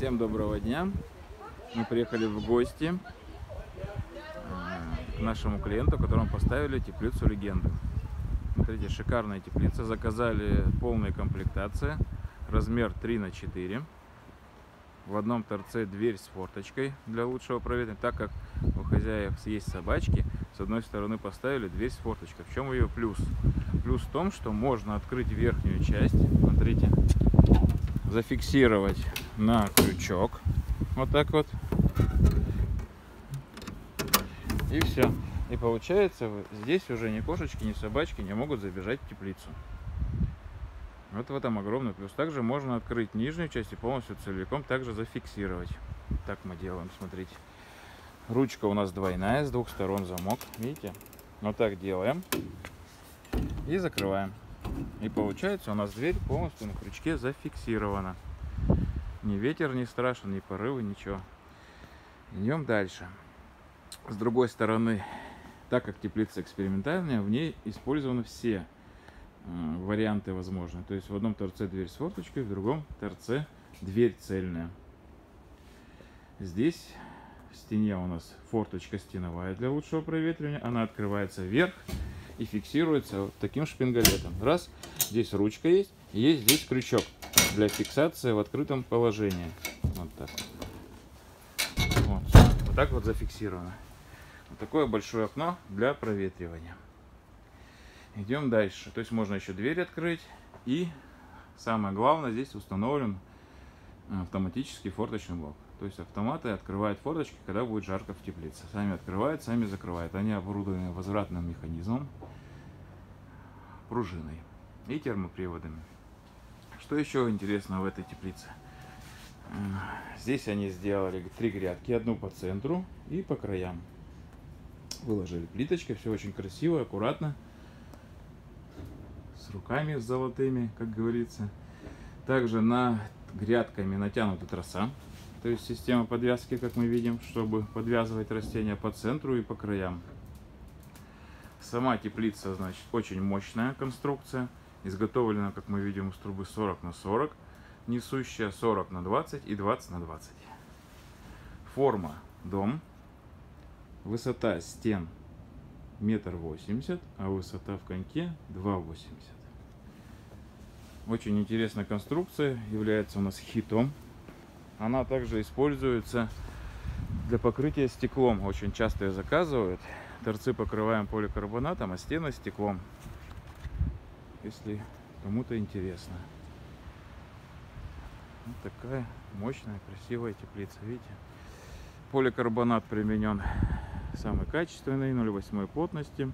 Всем доброго дня. Мы приехали в гости к нашему клиенту, которому поставили теплицу Легенда. Смотрите, шикарная теплица. Заказали полные комплектации. Размер 3×4. В одном торце дверь с форточкой для лучшего проветривания. Так как у хозяев есть собачки, с одной стороны поставили дверь с форточкой. В чем ее плюс? Плюс в том, что можно открыть верхнюю часть. Смотрите. Зафиксировать на крючок вот так вот, и все, и получается здесь уже ни кошечки, ни собачки не могут забежать в теплицу. Вот в этом огромный плюс. Также можно открыть нижнюю часть и полностью целиком также зафиксировать. Так мы делаем, смотрите, ручка у нас двойная, с двух сторон замок, видите, вот так делаем и закрываем. И получается, у нас дверь полностью на крючке зафиксирована. Ни ветер не страшен, ни порывы, ничего. Идем дальше. С другой стороны, так как теплица экспериментальная, в ней использованы все варианты возможные. То есть в одном торце дверь с форточкой, в другом торце дверь цельная. Здесь в стене у нас форточка стеновая для лучшего проветривания. Она открывается вверх и фиксируется вот таким шпингалетом. Раз, здесь ручка есть, есть здесь крючок для фиксации в открытом положении. Вот так вот, вот так вот зафиксировано. Вот такое большое окно для проветривания. Идем дальше. То есть можно еще дверь открыть. И самое главное, здесь установлен автоматический форточный блок. То есть автоматы открывают форточки, когда будет жарко в теплице. Сами открывают, сами закрывают. Они оборудованы возвратным механизмом, пружиной и термоприводами. Что еще интересно в этой теплице? Здесь они сделали 3 грядки. Одну по центру и по краям. Выложили плиточкой. Все очень красиво, аккуратно. С руками золотыми, как говорится. Также на грядками натянута троса. То есть система подвязки, как мы видим, чтобы подвязывать растения по центру и по краям. Сама теплица, значит, очень мощная конструкция. Изготовлена, как мы видим, из трубы 40×40, несущая 40×20 и 20×20. Форма дом. Высота стен 1,80 м, а высота в коньке 2,80 м. Очень интересная конструкция, является у нас хитом. Она также используется для покрытия стеклом. Очень часто ее заказывают. Торцы покрываем поликарбонатом, а стены стеклом. Если кому-то интересно. Вот такая мощная, красивая теплица. Видите? Поликарбонат применен самый качественный, 0,8 плотности.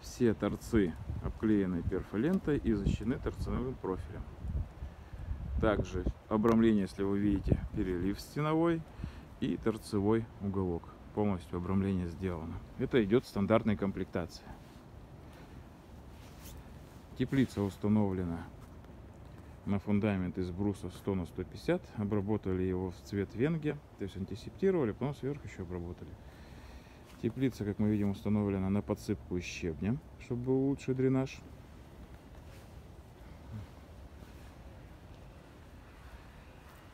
Все торцы обклеены перфолентой и защищены торцевым профилем. Также обрамление, если вы видите, перелив стеновой и торцевой уголок. Полностью обрамление сделано. Это идет в стандартной комплектации. Теплица установлена на фундамент из бруса 100×150. Обработали его в цвет венге, то есть антисептировали, потом сверху еще обработали. Теплица, как мы видим, установлена на подсыпку из щебня, чтобы был лучший дренаж.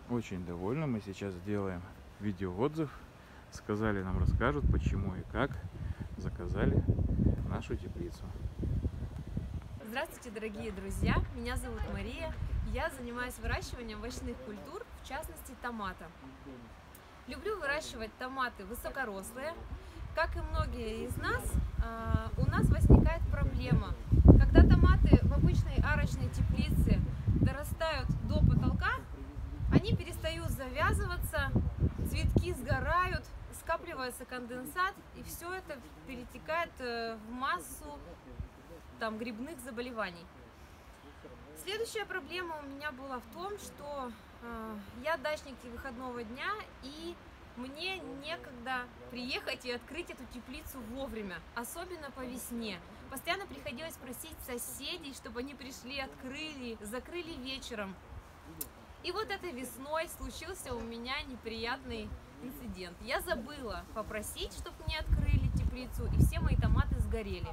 Очень довольны. Мы сейчас сделаем видеоотзыв. Сказали, нам расскажут, почему и как заказали нашу теплицу. Здравствуйте, дорогие друзья! Меня зовут Мария. Я занимаюсь выращиванием овощных культур, в частности томата. Люблю выращивать томаты высокорослые. Как и многие из нас, у нас возникает проблема. Когда томаты в обычной арочной теплице дорастают до потолка, они перестают завязываться, цветки сгорают, скапливается конденсат, и все это перетекает в массу там грибных заболеваний. Следующая проблема у меня была в том, что я дачник выходного дня, и мне некогда приехать и открыть эту теплицу вовремя, особенно по весне. Постоянно приходилось просить соседей, чтобы они пришли, открыли, закрыли вечером. И вот этой весной случился у меня неприятный инцидент. Я забыла попросить, чтобы мне открыли теплицу, и все мои томаты сгорели.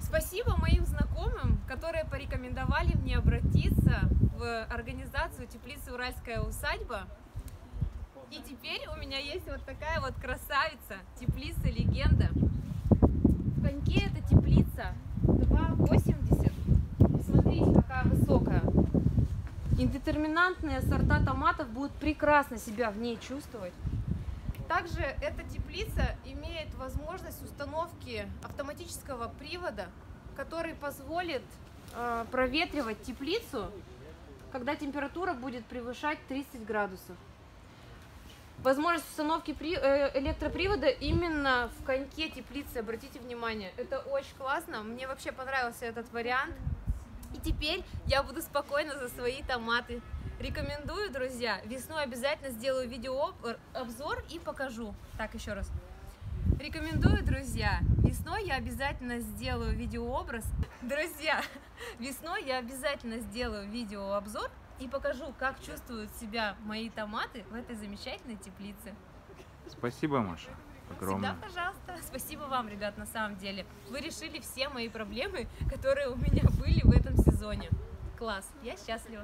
Спасибо моим знакомым, которые порекомендовали мне обратиться в организацию «Теплицы Уральская усадьба». И теперь у меня есть вот такая вот красавица, теплица «Легенда». В коньке эта теплица 2,80. Смотрите, какая высокая. Индетерминантные сорта томатов будут прекрасно себя в ней чувствовать. Также эта теплица имеет возможность установки автоматического привода, который позволит проветривать теплицу, когда температура будет превышать 30 градусов. Возможность установки электропривода именно в коньке теплицы, обратите внимание, это очень классно, мне вообще понравился этот вариант. И теперь я буду спокойна за свои томаты. Рекомендую, друзья, весной обязательно сделаю видеообзор и покажу. Так, еще раз. Рекомендую, друзья, весной я обязательно сделаю видеообраз. Друзья, весной я обязательно сделаю видеообзор и покажу, как чувствуют себя мои томаты в этой замечательной теплице. Спасибо, Маша. Огромное. Всегда, пожалуйста. Спасибо вам, ребят, на самом деле. Вы решили все мои проблемы, которые у меня были в этом сезоне. Класс, я счастлива.